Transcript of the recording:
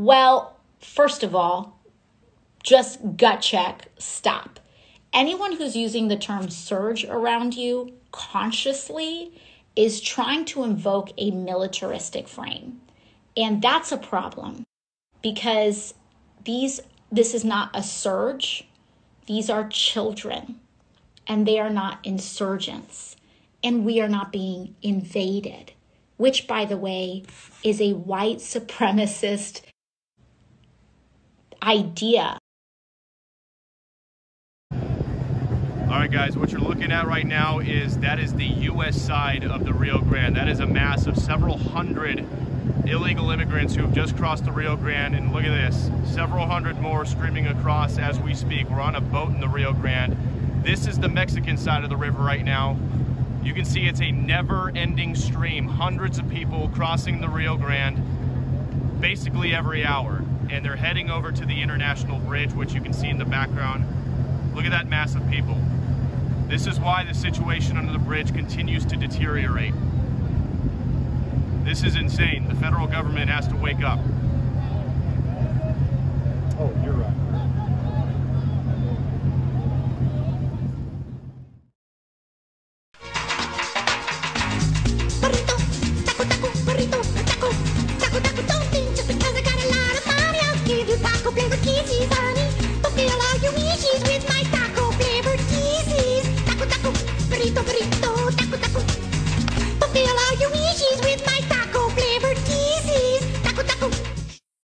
Well, first of all, just gut check, stop. Anyone who's using the term surge around you consciously is trying to invoke a militaristic frame. And that's a problem because this is not a surge. These are children and they are not insurgents and we are not being invaded, which, by the way, is a white supremacist idea. All right, guys, what you're looking at right now is the U.S. side of the Rio Grande. That is a mass of several hundred illegal immigrants who have just crossed the Rio Grande, and look at this, several hundred more streaming across as we speak. We're on a boat in the Rio Grande. This is the Mexican side of the river right now. You can see it's a never-ending stream, hundreds of people crossing the Rio Grande basically every hour, and they're heading over to the International Bridge, which you can see in the background. Look at that mass of people. This is why the situation under the bridge continues to deteriorate. This is insane. The federal government has to wake up.